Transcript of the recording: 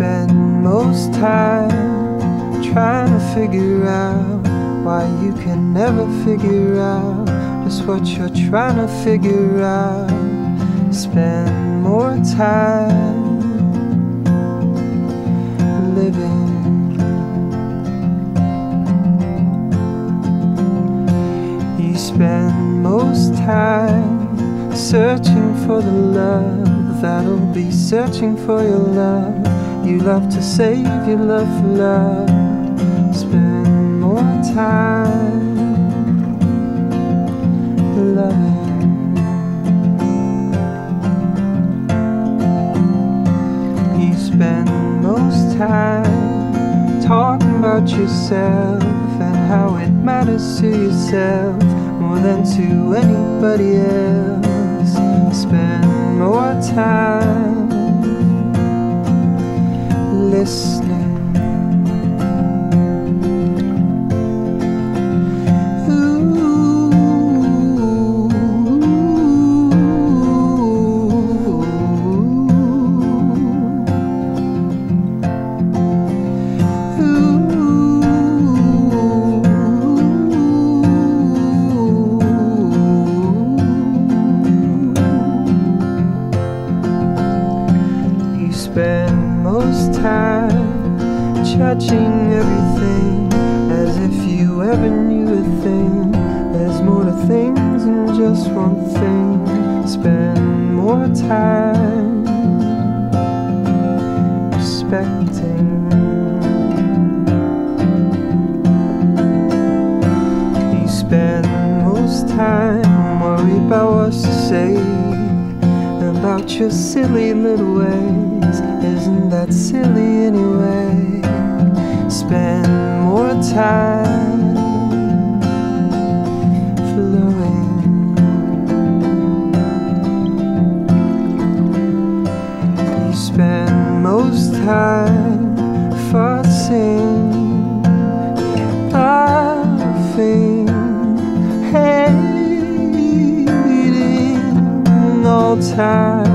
spend most time trying to figure out why you can never figure out just what you're trying to figure out. Spend more time living. You spend most time searching for the love that'll be searching for your love. You love to save your love for love. Spend more time loving. Spend most time talking about yourself and how it matters to yourself more than to anybody else. Spend more time listening. Spend most time judging everything as if you ever knew a thing. There's more to things than just one thing. Spend more time respecting. You spend most time worried about what to say, about your silly little ways. Isn't that silly anyway? Spend more time flowing. You spend most time fussing, laughing, hating all time.